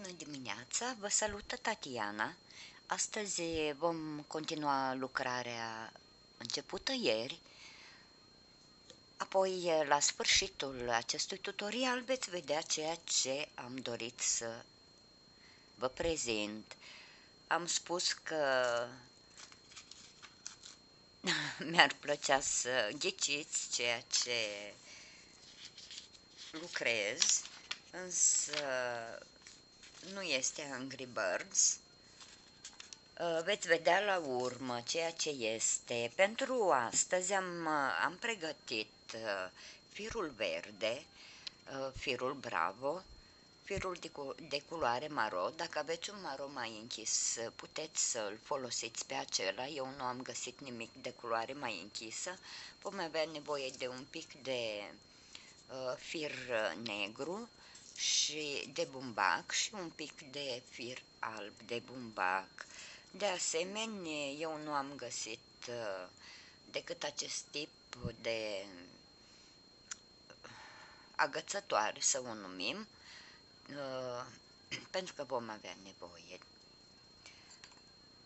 Bună dimineața! Vă salută Tatiana! Astăzi vom continua lucrarea începută ieri. Apoi, la sfârșitul acestui tutorial, veți vedea ceea ce am dorit să vă prezint. Am spus că mi-ar plăcea să ghiciți ceea ce lucrez, însă nu este Angry Birds. Veți vedea la urmă ceea ce este. Pentru astăzi am pregătit firul verde, firul bravo, firul de culoare maro. Dacă aveți un maro mai închis, puteți să-l folosiți pe acela. Eu nu am găsit nimic de culoare mai închisă. Vom avea nevoie de un pic de fir negru și de bumbac și un pic de fir alb de bumbac. De asemenea, eu nu am găsit decât acest tip de agățătoare, să o numim, pentru că vom avea nevoie.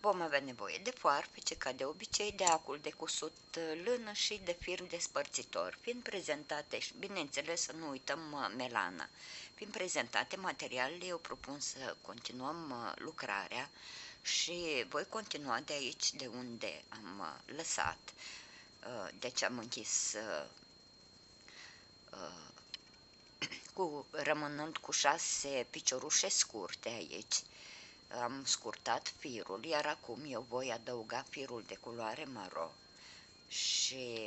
Vom avea nevoie de foarfece, ca de obicei, de acul de cusut lână și de fir despărțitor, fiind prezentate, și bineînțeles să nu uităm melana. Fiind prezentate materialele, eu propun să continuăm lucrarea și voi continua de aici, de unde am lăsat. Deci am închis rămânând cu 6 piciorușe scurte aici. Am scurtat firul, iar acum eu voi adăuga firul de culoare maro și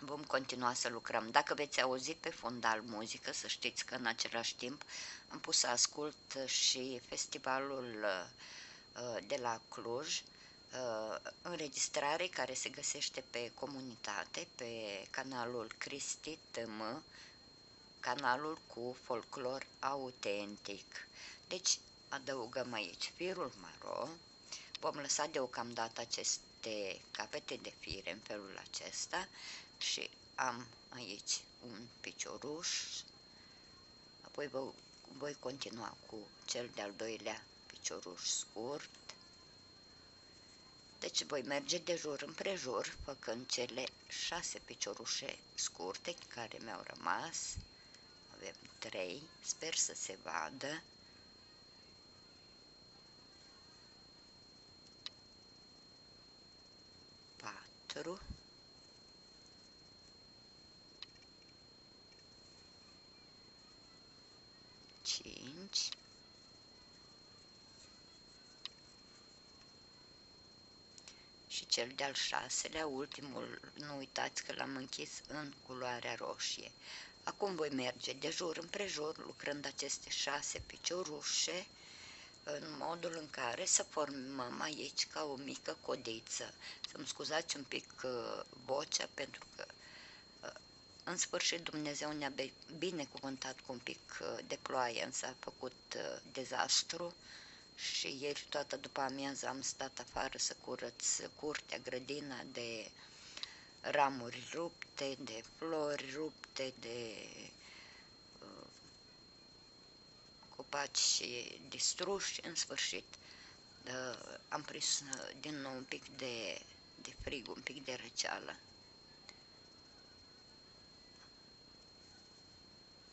vom continua să lucrăm. Dacă veți auzi pe fundal muzică, să știți că în același timp am pus să ascult și festivalul de la Cluj, înregistrare care se găsește pe comunitate, pe canalul Cristi Tamaș, canalul cu folclor autentic. Deci adăugăm aici firul maro, vom lăsa deocamdată aceste capete de fire în felul acesta și am aici un picioruș, apoi voi continua cu cel de-al doilea picioruș scurt. Deci voi merge de jur împrejur, făcând cele 6 piciorușe scurte care mi-au rămas. Avem 3, sper să se vadă. Și cel de-al 6-lea, ultimul, nu uitați că l-am închis în culoarea roșie. Acum voi merge de jur împrejur, lucrând aceste 6 piciorușe, în modul în care să formăm aici ca o mică codiță. Să-mi scuzați un pic vocea, pentru că în sfârșit Dumnezeu ne-a binecuvântat cu un pic de ploaie, însă a făcut dezastru și ieri toată după amiază am stat afară să curăț curtea, grădina, de ramuri rupte, de flori rupte, de copaci și distruși. În sfârșit am prins din nou un pic de frig, un pic de răceală.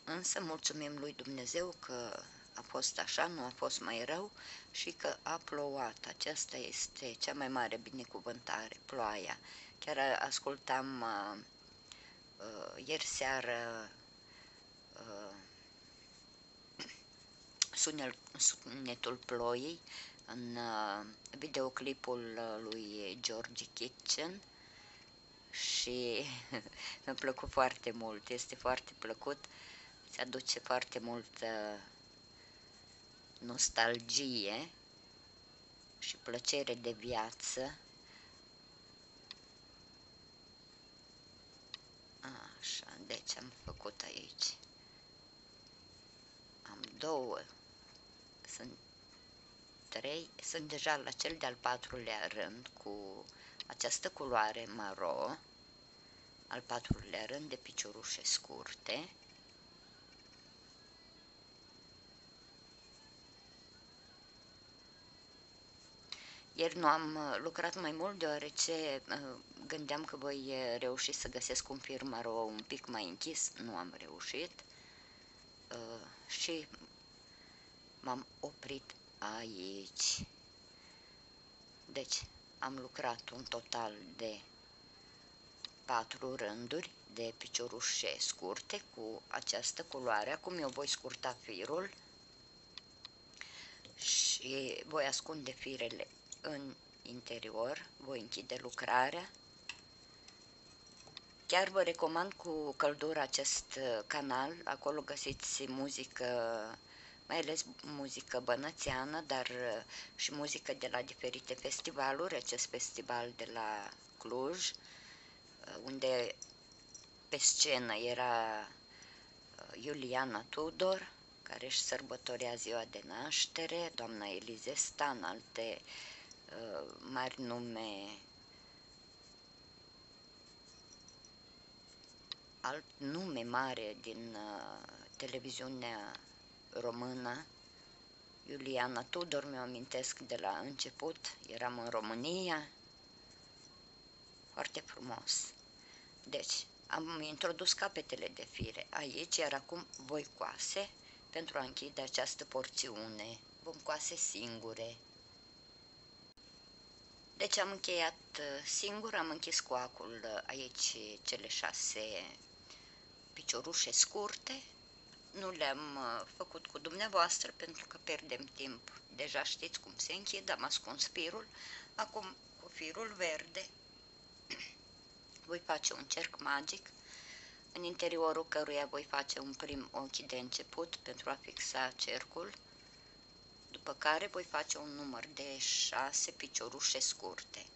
Însă mulțumim lui Dumnezeu că a fost așa, nu a fost mai rău și că a plouat. Aceasta este cea mai mare binecuvântare, ploaia. Chiar ascultam ieri seară sunetul ploii în videoclipul lui George Kitchen și mi-a plăcut foarte mult, este foarte plăcut, se aduce foarte mult nostalgie și plăcere de viață. Așa, deci am făcut aici, am 2, sunt 3, sunt deja la cel de-al 4-lea rând cu această culoare maro, al 4-lea rând de piciorușe scurte. Ieri nu am lucrat mai mult deoarece gândeam că voi reuși să găsesc un firmar un pic mai închis. Nu am reușit și m-am oprit aici. Deci am lucrat un total de 4 rânduri de piciorușe scurte cu această culoare. Acum eu voi scurta firul și voi ascunde firele în interior, voi închide lucrarea. Chiar vă recomand cu căldură acest canal, acolo găsiți muzică, mai ales muzică bănățeană, dar și muzică de la diferite festivaluri, acest festival de la Cluj, unde pe scenă era Iuliana Tudor, care își sărbătorea ziua de naștere, doamna Elizesta, în alte mari nume, alt nume mare din televiziunea română. Iuliana Tudor, mi-o amintesc de la început, eram în România, foarte frumos. Deci, am introdus capetele de fire aici, iar acum voi coase pentru a închide această porțiune. Vom coase singure. Deci am încheiat singur, am închis coacul aici cele 6 piciorușe scurte. Nu le-am făcut cu dumneavoastră pentru că pierdem timp. Deja știți cum se închid, am ascuns firul. Acum cu firul verde voi face un cerc magic, în interiorul căruia voi face un prim ochi de început pentru a fixa cercul, după care voi face un număr de 6 piciorușe scurte.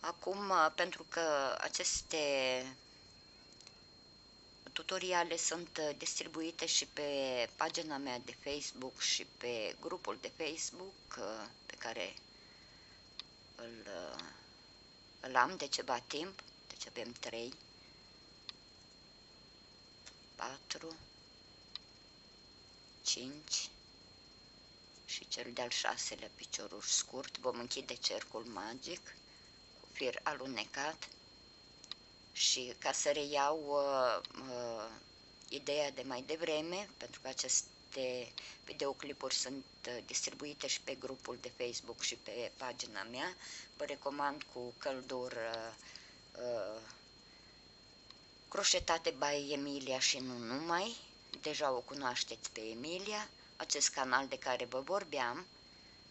Acum, pentru că aceste tutoriale sunt distribuite și pe pagina mea de Facebook și pe grupul de Facebook pe care îl am de ceva timp, deci avem 3, 4, 5 și cel de-al 6-lea picioruș scurt. Vom închide cercul magic cu fir alunecat. Și ca să reiau ideea de mai devreme, pentru că aceste videoclipuri sunt distribuite și pe grupul de Facebook și pe pagina mea, vă recomand cu căldură Croșetate by Emilia și nu numai. Deja o cunoașteți pe Emilia, acest canal de care vă vorbeam.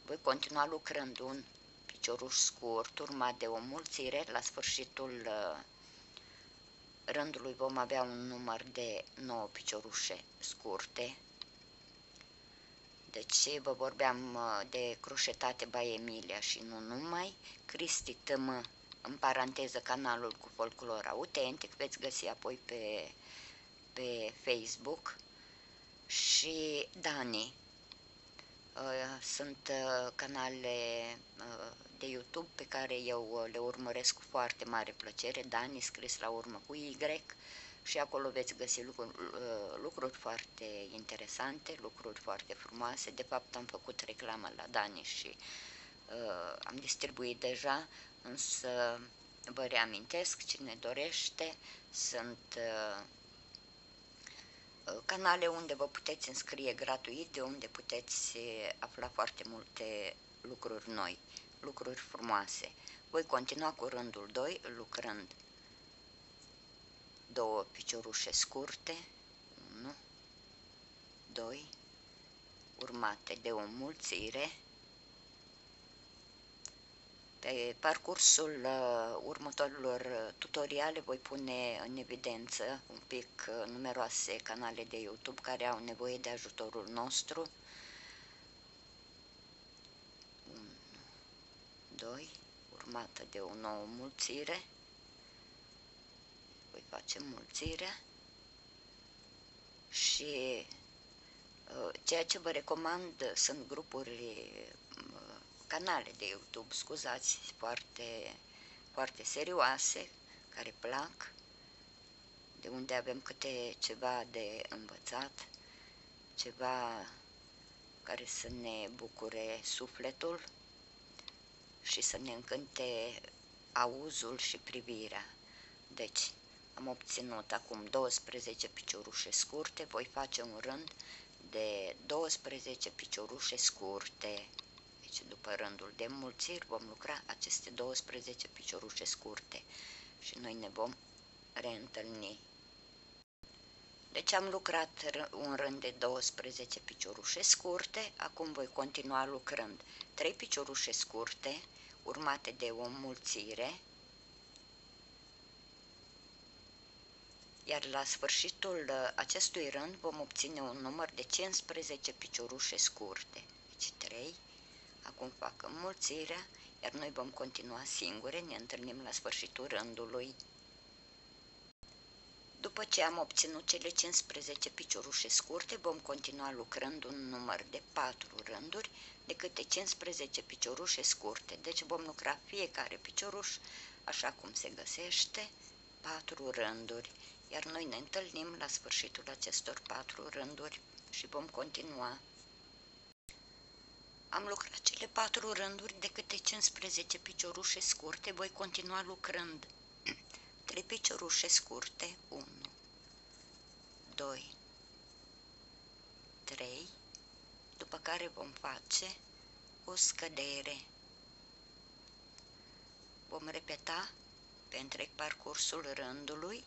Voi continua lucrând un picioruș scurt, urmat de o mulțire. La sfârșitul rândului vom avea un număr de 9 piciorușe scurte. Deci vă vorbeam de Croșetate by Emilia și nu numai. Cristi Tamaș, în paranteză, canalul cu folclor autentic, veți găsi apoi pe Facebook, și Dani. Sunt canale de YouTube pe care eu le urmăresc cu foarte mare plăcere. Dani, scris la urmă cu Y, și acolo veți găsi lucruri foarte interesante, lucruri foarte frumoase. De fapt, am făcut reclamă la Dani și am distribuit deja, însă vă reamintesc, cine dorește, sunt canale unde vă puteți înscrie gratuit, de unde puteți afla foarte multe lucruri noi, lucruri frumoase. Voi continua cu rândul 2, lucrând 2 piciorușe scurte, 1, 2, urmate de o mulțire. Pe parcursul următorilor tutoriale voi pune în evidență un pic numeroase canale de YouTube care au nevoie de ajutorul nostru. 1, 2, urmată de o nouă mulțire. Voi face mulțirea. Și ceea ce vă recomand sunt grupuri, canale de YouTube, scuzați, foarte, foarte serioase, care plac, de unde avem câte ceva de învățat, ceva care să ne bucure sufletul și să ne încânte auzul și privirea. Deci, am obținut acum 12 piciorușe scurte, voi face un rând de 12 piciorușe scurte. Deci, după rândul de înmulțiri, vom lucra aceste 12 piciorușe scurte și noi ne vom reîntâlni. Deci am lucrat un rând de 12 piciorușe scurte, acum voi continua lucrând 3 piciorușe scurte, urmate de o înmulțire, iar la sfârșitul acestui rând vom obține un număr de 15 piciorușe scurte. Deci 3, acum fac înmulțirea, iar noi vom continua singure, ne întâlnim la sfârșitul rândului. După ce am obținut cele 15 piciorușe scurte, vom continua lucrând un număr de 4 rânduri de câte 15 piciorușe scurte. Deci vom lucra fiecare picioruș așa cum se găsește, 4 rânduri. Iar noi ne întâlnim la sfârșitul acestor 4 rânduri și vom continua. Am lucrat cele 4 rânduri de câte 15 piciorușe scurte, voi continua lucrând 3 piciorușe scurte, 1, 2, 3, după care vom face o scădere. Vom repeta pe întreg parcursul rândului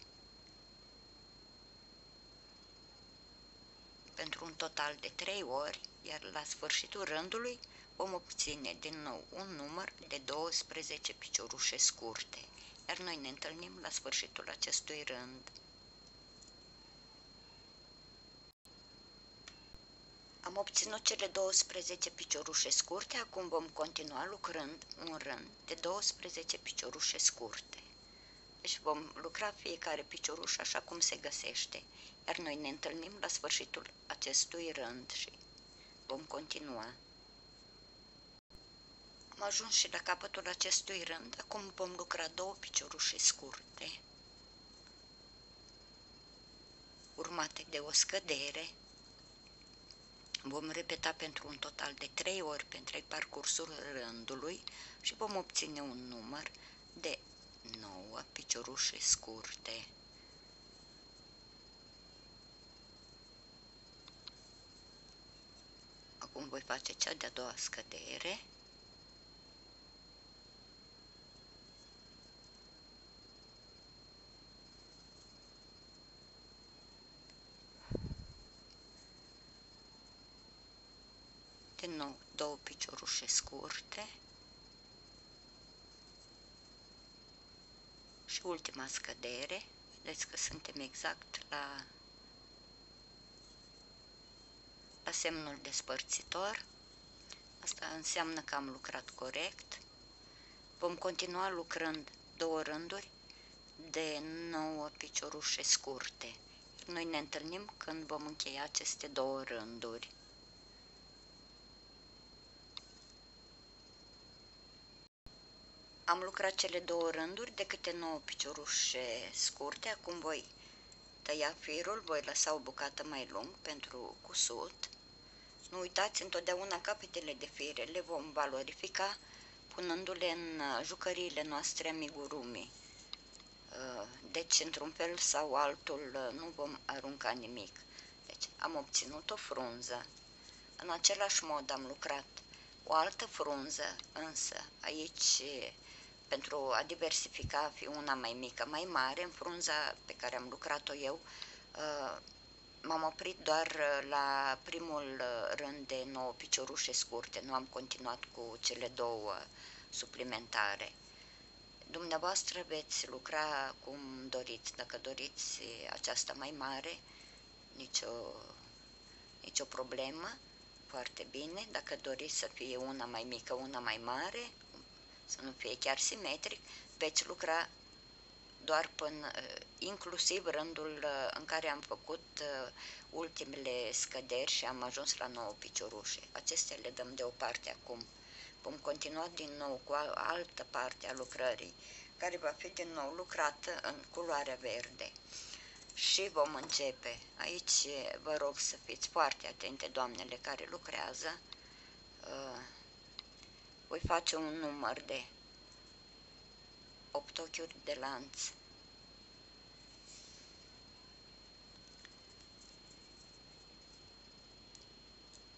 pentru un total de 3 ori, iar la sfârșitul rândului vom obține din nou un număr de 12 piciorușe scurte. Iar noi ne întâlnim la sfârșitul acestui rând. Am obținut cele 12 piciorușe scurte, acum vom continua lucrând un rând de 12 piciorușe scurte. Deci vom lucra fiecare picioruș așa cum se găsește, iar noi ne întâlnim la sfârșitul acestui rând și vom continua. Am ajuns și la capătul acestui rând, acum vom lucra 2 piciorușe scurte, urmate de o scădere. Vom repeta pentru un total de 3 ori pe întreg parcursul rândului și vom obține un număr de 9 piciorușe scurte. Acum voi face cea de-a doua scădere. Din nou 2 piciorușe scurte și ultima scădere. Vedeți că suntem exact la semnul despărțitor. Asta înseamnă că am lucrat corect. Vom continua lucrând 2 rânduri de 9 piciorușe scurte. Noi ne întâlnim când vom încheia aceste 2 rânduri. Am lucrat cele 2 rânduri de câte 9 piciorușe scurte, acum voi tăia firul, voi lăsa o bucată mai lung pentru cusut. Nu uitați, întotdeauna capetele de fire le vom valorifica punându-le în jucăriile noastre amigurumi. Deci, într-un fel sau altul, nu vom arunca nimic. Deci, am obținut o frunză. În același mod am lucrat o altă frunză, însă aici, pentru a diversifica, a fi una mai mică, mai mare, în frunza pe care am lucrat-o eu, m-am oprit doar la primul rând de 9 piciorușe scurte, nu am continuat cu cele 2 suplimentare. Dumneavoastră veți lucra cum doriți, dacă doriți aceasta mai mare, nicio problemă. Foarte bine, dacă doriți să fie una mai mică, una mai mare, să nu fie chiar simetric, veți lucra doar până, inclusiv rândul în care am făcut ultimele scăderi și am ajuns la 9 piciorușe. Acestea le dăm deoparte acum. Vom continua din nou cu altă parte a lucrării, care va fi din nou lucrată în culoarea verde. și vom începe. Aici vă rog să fiți foarte atente, doamnele care lucrează. Voi face un număr de 8 ochiuri de lanț.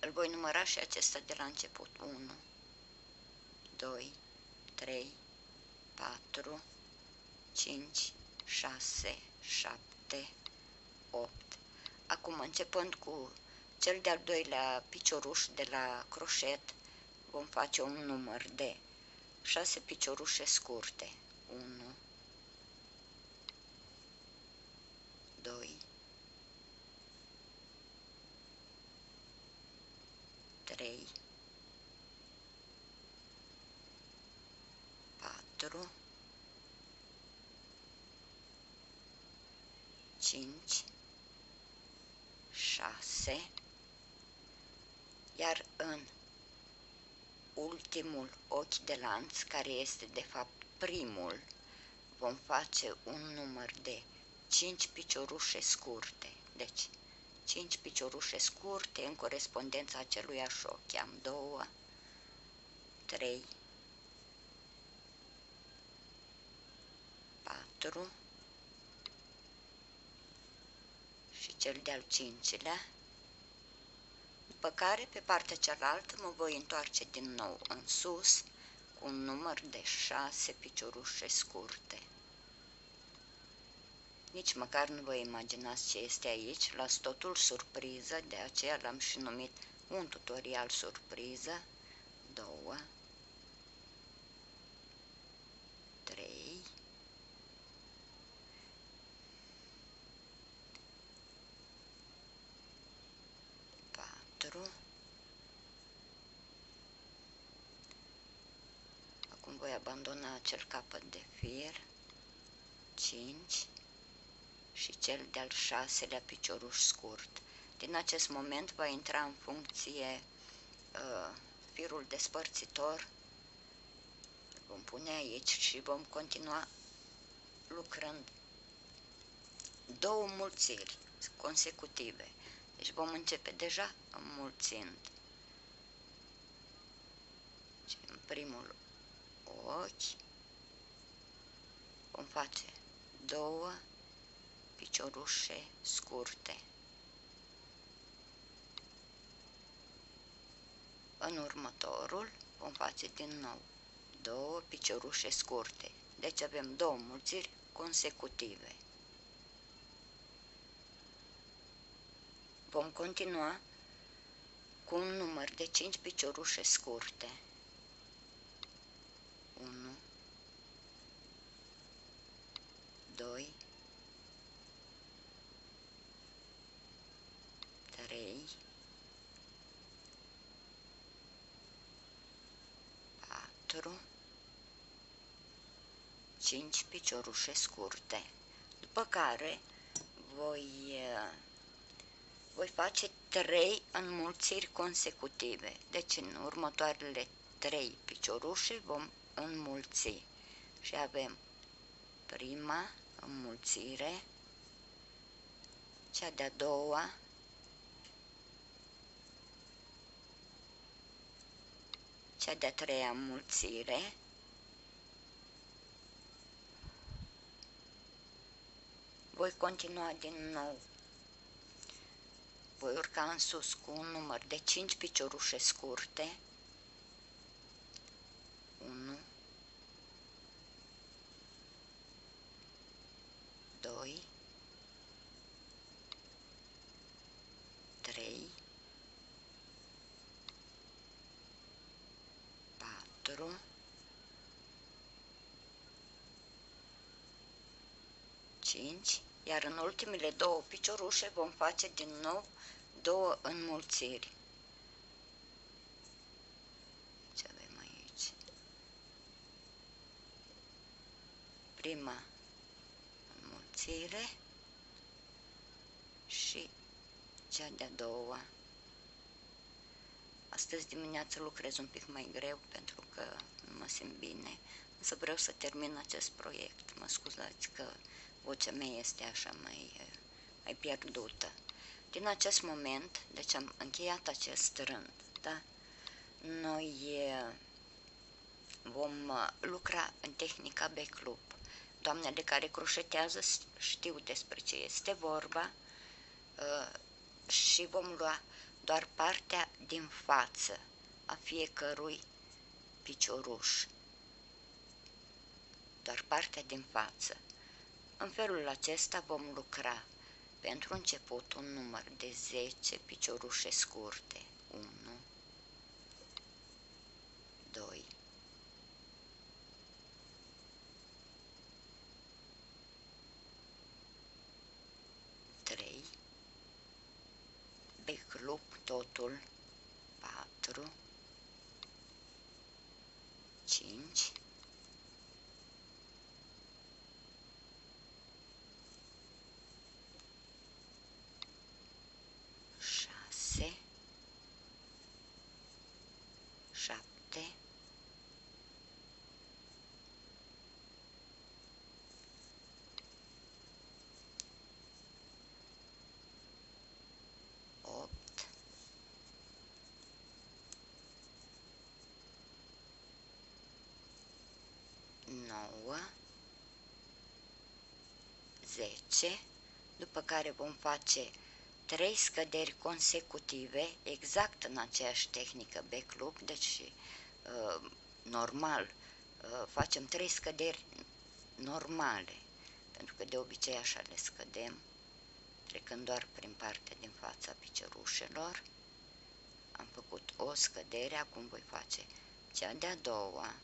Îl voi număra și acesta de la început. 1, 2, 3, 4, 5, 6, 7, 8. Acum, începând cu cel de-al doilea picioruș de la croșet, vom face un număr de 6 piciorușe scurte. 1, 2, 3, 4, 5, 6, iar în ultimul ochi de lanț, care este de fapt primul, vom face un număr de 5 piciorușe scurte. Deci 5 piciorușe scurte în corespondența aceluiași ochi. Am 2, 3, 4 și cel de-al 5-lea, după care pe partea cealaltă mă voi întoarce din nou în sus cu un număr de 6 piciorușe scurte. Nici măcar nu vă imaginați ce este aici, las totul surpriză, de aceea l-am și numit un tutorial surpriză. 2, 3, 4. Acum voi abandona acel capăt de fier. 5. Și cel de-al 6-lea picioruș scurt. Din acest moment va intra în funcție firul despărțitor. Îl vom pune aici și vom continua lucrând două mulțiri consecutive. Deci vom începe deja înmulțind. Deci în primul ochi vom face 2 piciorușe scurte. În următorul vom face din nou 2 piciorușe scurte. Deci avem 2 mulțiri consecutive. Vom continua cu un număr de 5 piciorușe scurte. 1, 2, 3, 4, 5 piciorușe scurte. După care voi face 3 înmulțiri consecutive. Deci în următoarele 3 piciorușe vom înmulți. Și avem prima înmulțire, cea de-a doua, cea de-a treia înmulțire, voi continua din nou. Voi urca în sus cu un număr de 5 piciorușe scurte. 1, 2, 3, 4, 5. Iar în ultimele 2 piciorușe vom face din nou 2 înmulțiri. Ce avem aici? Prima înmulțire și cea de-a doua. Astăzi dimineața lucrez un pic mai greu pentru că nu mă simt bine, însă vreau să termin acest proiect. Mă scuzați că vocea mea este așa mai ai pierdută. Din acest moment, deci am încheiat acest rând, da? Noi vom lucra în tehnica B-Club. Doamnele care croșetează știu despre ce este vorba și vom lua doar partea din față a fiecărui picioruș. Doar partea din față. În felul acesta vom lucra pentru început un număr de 10 piciorușe scurte. 1, 2, 3, B-Club totul 4, 5, 9, 10, după care vom face 3 scăderi consecutive exact în aceeași tehnică B-Club, deci normal, facem 3 scăderi normale, pentru că de obicei așa le scădem, trecând doar prin partea din fața piciorușelor. Am făcut o scădere, acum voi face cea de-a doua.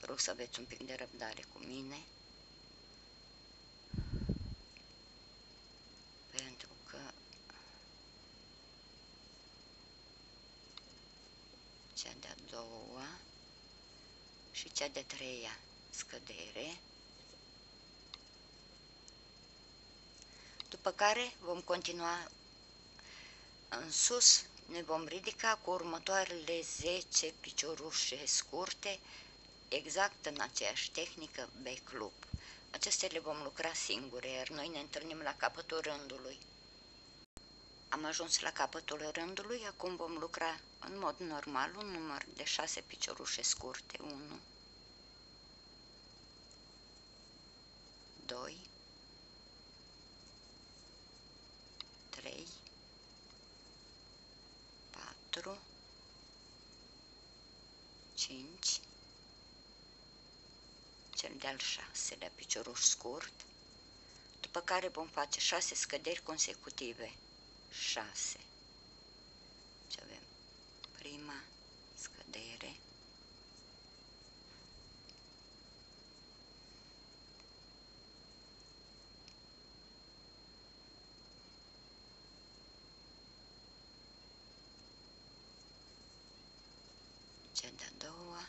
Rog să aveți un pic de răbdare cu mine, pentru că cea de-a doua și cea de-a treia scădere, după care vom continua în sus, ne vom ridica cu următoarele 10 piciorușe scurte, exact în aceeași tehnică B-Club. Acestea le vom lucra singure, iar noi ne întâlnim la capătul rândului. Am ajuns la capătul rândului, acum vom lucra în mod normal un număr de 6 piciorușe scurte. 1, 2, 3, 4, 5, cel de-al 6-lea picioruș scurt, după care vom face 6 scăderi consecutive. 6. Deci avem prima scădere, cea de-a doua,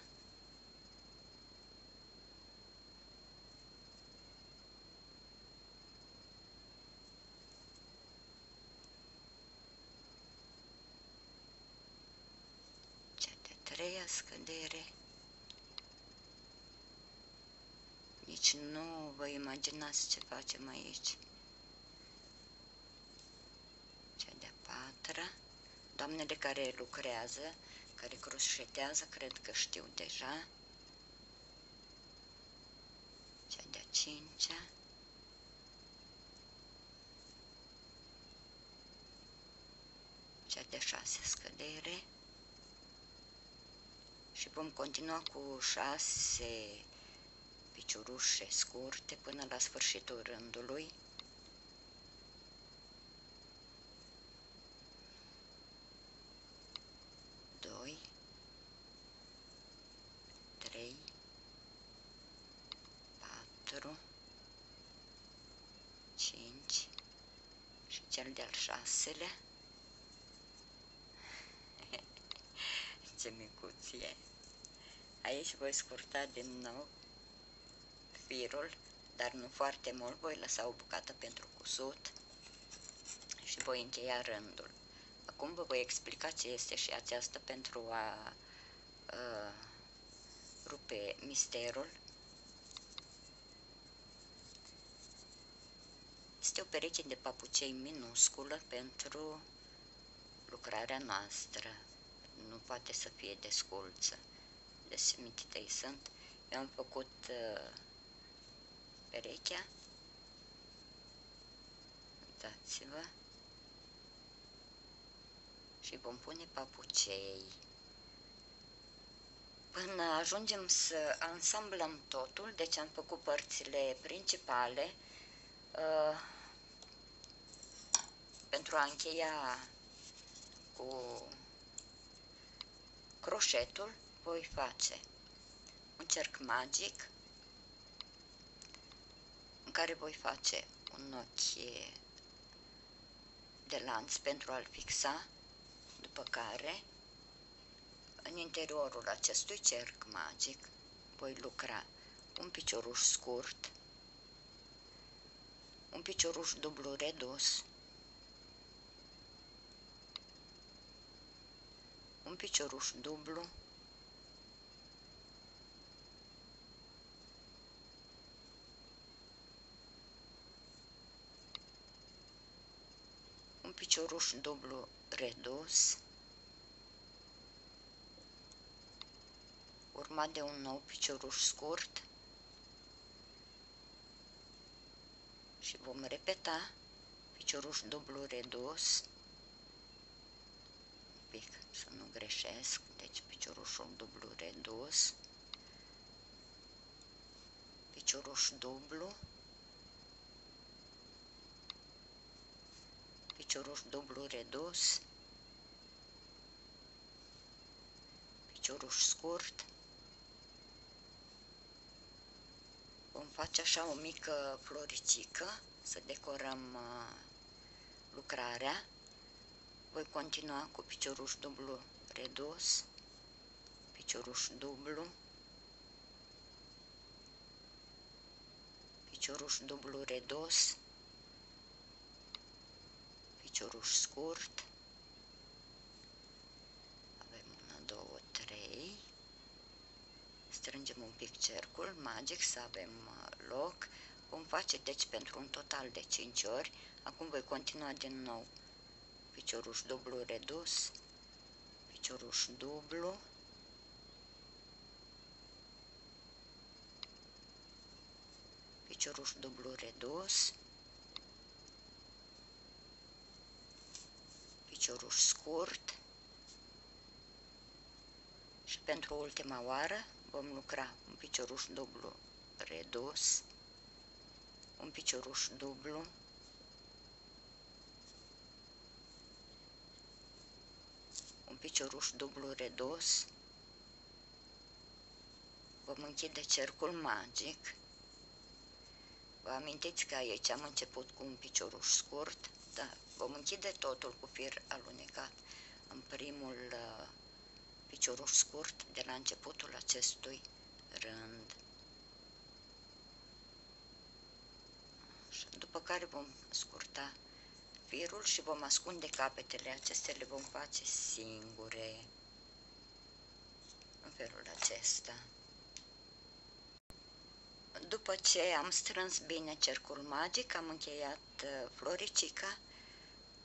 treia scădere. Nici nu vă imaginați ce facem aici. Cea de-a 4-a. Doamnele care lucrează, care croșetează, cred că știu deja. Cea de-a 5-a. Cea de-a 6-a scădere. Și vom continua cu 6 piciorușe scurte până la sfârșitul rândului. Aici voi scurta din nou firul, dar nu foarte mult, voi lăsa o bucată pentru cusut și voi încheia rândul. Acum vă voi explica ce este și aceasta pentru a rupe misterul. Este o pereche de papucei minusculă pentru lucrarea noastră. Nu poate să fie desculță. Deci simțite sunt. Eu am făcut perechea. Uitați-vă. Și vom pune papucei. Până ajungem să ansamblăm totul, deci am făcut părțile principale pentru a încheia cu croșetul, voi face un cerc magic în care voi face un ochi de lanț pentru a-l fixa, după care în interiorul acestui cerc magic voi lucra un picioruș scurt, un picioruș dublu redus, un picioruș dublu, un picioruș dublu redus, urmat de un nou picioruș scurt și vom repeta picioruș dublu redus, un pic să nu greșesc, deci piciorușul dublu redus, picioruș dublu, picioruș dublu redus, picioruș scurt. Vom face așa o mică floricică, să decorăm lucrarea. Voi continua cu picioruș dublu redus, picioruș dublu, picioruș dublu redus, picioruș scurt. Avem 1, 2, 3. Strângem un pic cercul magic să avem loc. Vom face deci pentru un total de 5 ori. Acum voi continua din nou. Picioruș dublu redus, picioruș dublu, picioruș dublu redus, picioruș scurt și pentru ultima oară vom lucra un picioruș dublu redus, un picioruș dublu, un picioruș dublu redus, vom închide cercul magic. Vă amintiți că aici am început cu un picioruș scurt, da, vom închide totul cu fir alunecat în primul picioruș scurt de la începutul acestui rând. Așa, după care vom scurta firul și vom ascunde capetele. Acestea le vom face singure în felul acesta. După ce am strâns bine cercul magic, am încheiat floricica,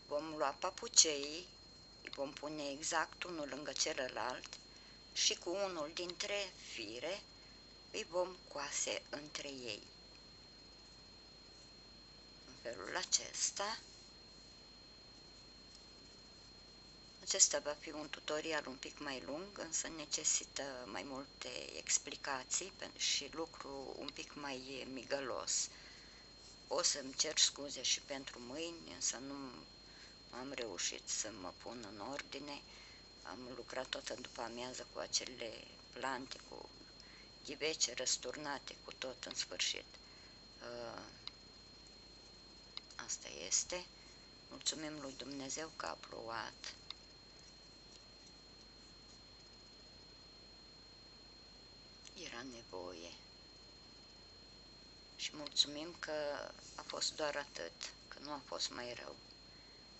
vom lua papuceii, îi vom pune exact unul lângă celălalt și cu unul dintre fire îi vom coase între ei. În felul acesta. Acesta va fi un tutorial un pic mai lung, însă necesită mai multe explicații și lucru un pic mai migălos. O să-mi cer scuze și pentru mâini, însă nu am reușit să mă pun în ordine. Am lucrat toată după amiază cu acele plante, cu ghivece răsturnate, cu tot în sfârșit. Asta este. Mulțumim lui Dumnezeu că a plouat. Era nevoie. Și mulțumim că a fost doar atât, că nu a fost mai rău.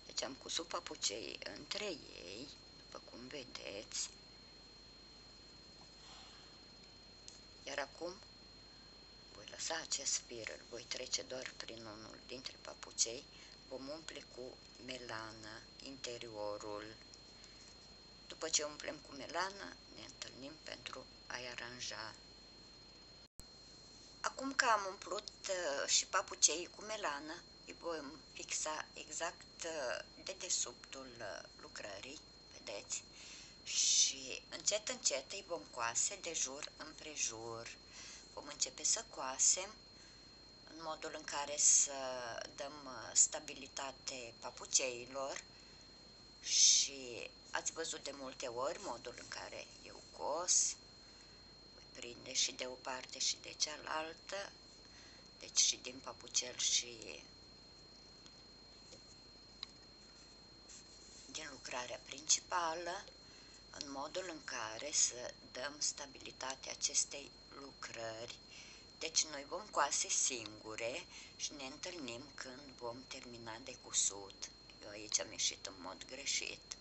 Deci am cusut papucei între ei, după cum vedeți. Iar acum voi lăsa acest fir, îl voi trece doar prin unul dintre papucei, vom umple cu melană interiorul. După ce umplem cu melană, ne întâlnim pentru a-i aranja. Acum că am umplut și papucei cu melană, îi vom fixa exact dedesubtul lucrării, vedeți? Și încet, încet îi vom coase de jur împrejur. Vom începe să coasem în modul în care să dăm stabilitate papuceilor și ați văzut de multe ori modul în care eu cos, voi prinde și de o parte și de cealaltă, deci și din papucel și din lucrarea principală, în modul în care să dăm stabilitate acestei lucrări. Deci noi vom coase singure și ne întâlnim când vom termina de cusut. Eu aici am ieșit în mod greșit.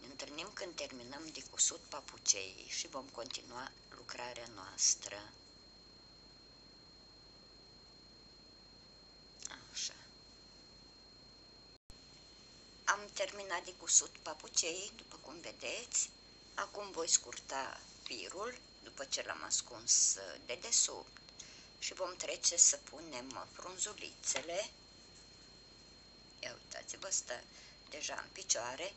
Ne întâlnim când terminăm de cusut papuceii și vom continua lucrarea noastră. Așa. Am terminat de cusut papuceii, după cum vedeți. Acum voi scurta firul, după ce l-am ascuns dedesubt, și vom trece să punem frunzulițele. Ia uitați-vă, stă deja în picioare.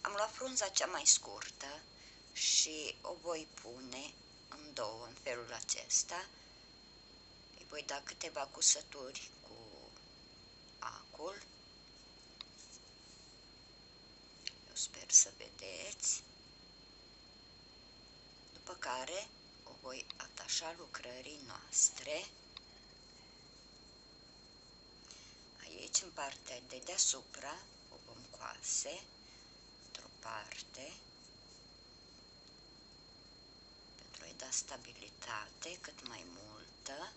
Am luat frunza cea mai scurtă și o voi pune în două, în felul acesta. Îi voi da câteva cusături cu acul. Eu sper să vedeți. După care o voi atașa lucrării noastre. Aici, în partea de deasupra, o vom coase într-o parte pentru a-i da stabilitate cât mai multă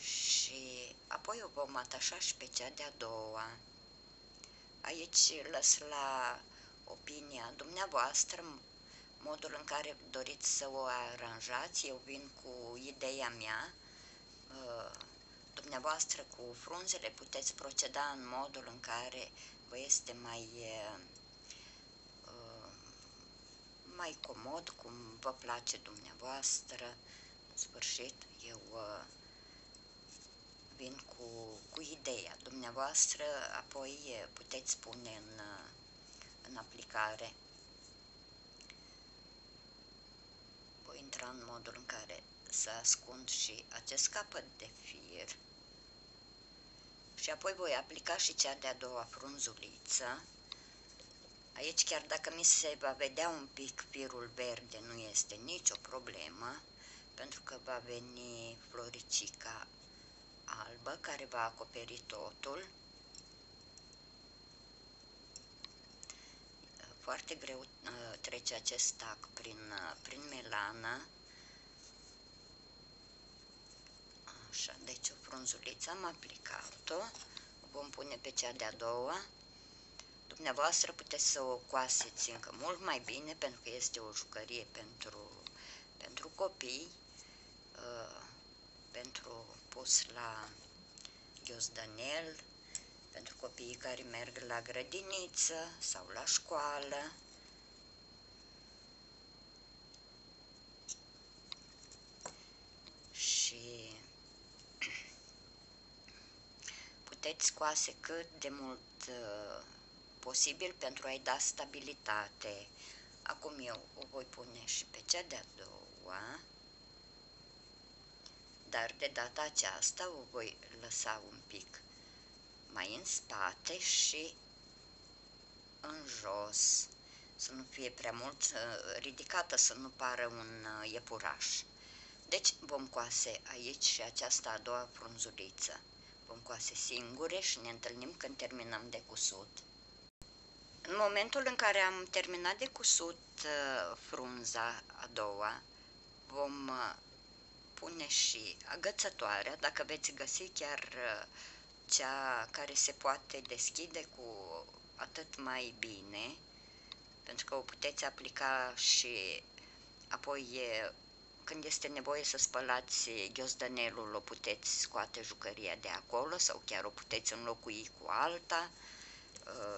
și apoi o vom atașa și pe cea de-a doua. Aici lăs la opinia dumneavoastră modul în care doriți să o aranjați. Eu vin cu ideea mea, dumneavoastră cu frunzele puteți proceda în modul în care vă este mai comod, cum vă place dumneavoastră. În sfârșit, eu vin cu ideea dumneavoastră, apoi puteți pune în aplicare. Voi intra în modul în care să ascund și acest capăt de fir și apoi voi aplica și cea de-a doua frunzuliță. Aici, chiar dacă mi se va vedea un pic firul verde, nu este nicio problemă, pentru că va veni floricica albă care va acoperi totul. Foarte greu trece acest tac prin melană. Așa, deci o frunzuliță am aplicat-o, o vom pune pe cea de-a doua. Dumneavoastră puteți să o coaseți încă mult mai bine, pentru că este o jucărie pentru copii, pentru pus la ghiozdanel, pentru copiii care merg la grădiniță sau la școală. Și puteți scoase cât de mult posibil pentru a-i da stabilitate. Acum eu o voi pune și pe cea de-a doua, dar de data aceasta o voi lăsa un pic mai în spate și în jos, să nu fie prea mult ridicată, să nu pară un iepuraș. Deci vom coase aici și aceasta a doua frunzuliță. Vom coase singure și ne întâlnim când terminăm de cusut. În momentul în care am terminat de cusut frunza a doua, vom pune și agățătoarea, dacă veți găsi chiar cea care se poate deschide, cu atât mai bine, pentru că o puteți aplica și apoi Când este nevoie să spălați ghiozdanelul, o puteți scoate jucăria de acolo sau chiar o puteți înlocui cu alta.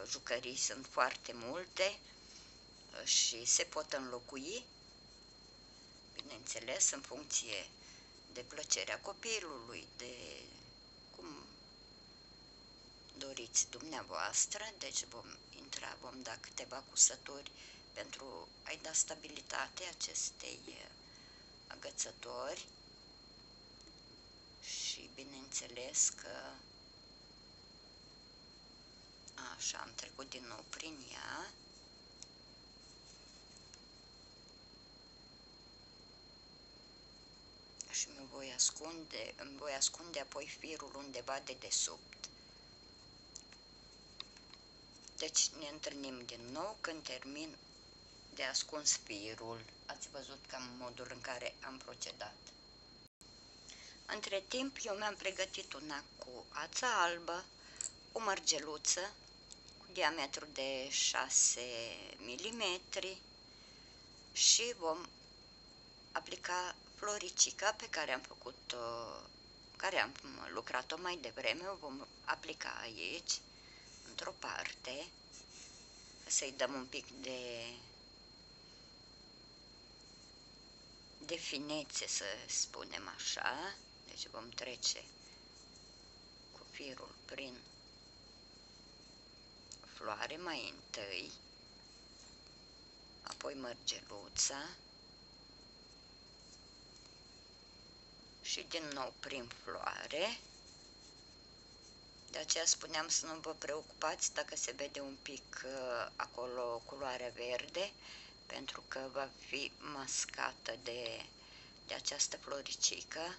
Jucării sunt foarte multe și se pot înlocui, bineînțeles, în funcție de plăcerea copilului, de cum doriți dumneavoastră. Deci vom da câteva cusături pentru a-i da stabilitate acestei agățători și bineînțeles că așa am trecut din nou prin ea. Și îmi voi ascunde apoi firul undeva de desubt. Deci ne întâlnim din nou când termin de ascuns firul. Ați văzut cam modul în care am procedat. Între timp eu mi-am pregătit un ac cu ață albă, o mărgeluță cu diametru de 6 mm și vom aplica floricica pe care am lucrat-o mai devreme, o vom aplica aici, într-o parte, să-i dăm un pic de finețe, să spunem așa. Deci vom trece cu firul prin floare mai întâi, apoi mărgeluța și din nou prin floare. De aceea spuneam să nu vă preocupați dacă se vede un pic acolo culoarea verde, pentru că va fi mascată de această floricică.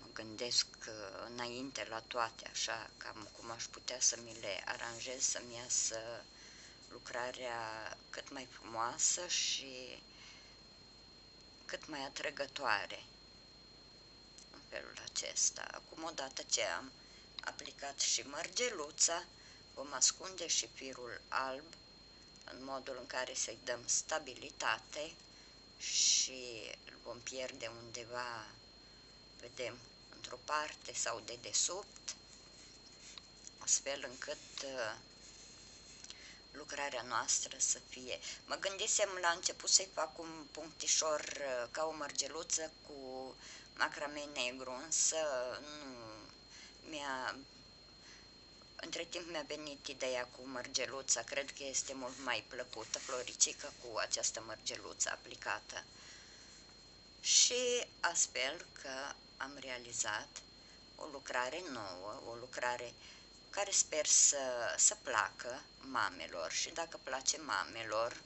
Mă gândesc înainte la toate, așa, cam cum aș putea să mi le aranjez, să-mi iasă lucrarea cât mai frumoasă și cât mai atrăgătoare în felul acesta. Acum, odată ce am aplicat și mărgeluța, vom ascunde și firul alb în modul în care să-i dăm stabilitate și îl vom pierde undeva, vedem, într-o parte sau de desubt, astfel încât lucrarea noastră să fie. Mă gândisem la început să-i fac un punctișor ca o mărgeluță cu macrame negru, însă între timp mi-a venit ideea cu mărgeluța, cred că este mult mai plăcută floricică cu această mărgeluță aplicată. Și astfel că am realizat o lucrare nouă, o lucrare care sper să placă mamelor, și dacă place mamelor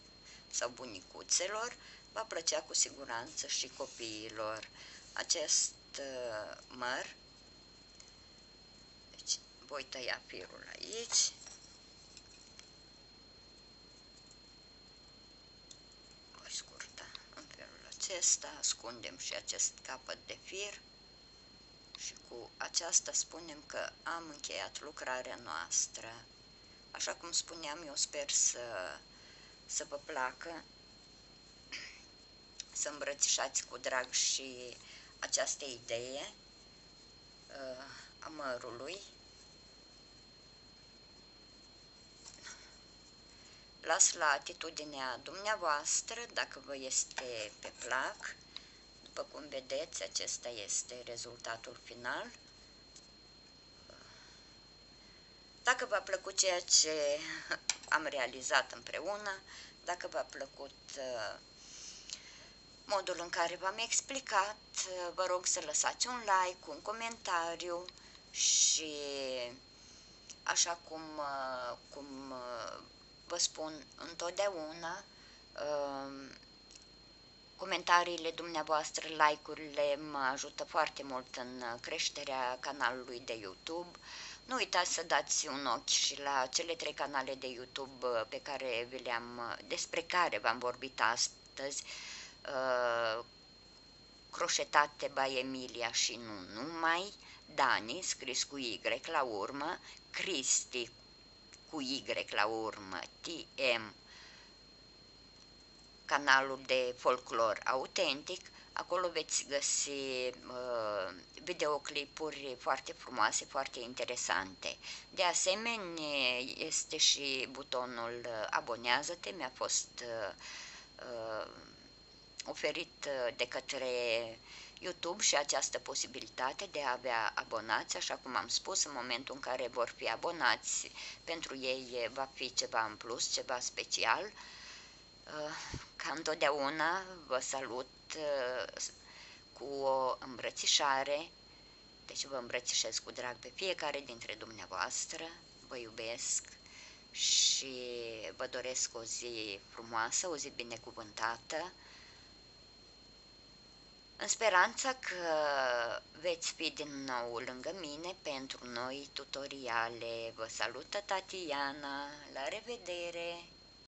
sau bunicuțelor, va plăcea cu siguranță și copiilor. Acest măr, deci voi tăia firul aici . Voi scurta în felul acesta, ascundem și acest capăt de fir. Și cu aceasta spunem că am încheiat lucrarea noastră. Așa cum spuneam, eu sper să vă placă, să îmbrățișați cu drag și această idee a mărului. Las la atitudinea dumneavoastră dacă vă este pe plac. După cum vedeți, acesta este rezultatul final. Dacă v-a plăcut ceea ce am realizat împreună, dacă v-a plăcut modul în care v-am explicat, vă rog să lăsați un like, un comentariu și, așa cum vă spun întotdeauna, comentariile dumneavoastră, like-urile mă ajută foarte mult în creșterea canalului de YouTube. Nu uitați să dați un ochi și la cele 3 canale de YouTube despre care v-am vorbit astăzi, Croșetate by Emilia și nu numai, Dani, scris cu Y la urmă, Cristi cu Y la urmă, TM canalul de folclor autentic. Acolo veți găsi videoclipuri foarte frumoase, foarte interesante. De asemenea, este și butonul Abonează-te, mi-a fost oferit de către YouTube și această posibilitate de a avea abonați, așa cum am spus, în momentul în care vor fi abonați, pentru ei va fi ceva în plus, ceva special. Ca întotdeauna vă salut cu o îmbrățișare, deci vă îmbrățișez cu drag pe fiecare dintre dumneavoastră, vă iubesc și vă doresc o zi frumoasă, o zi binecuvântată, în speranța că veți fi din nou lângă mine pentru noi tutoriale. Vă salută Tatiana, la revedere!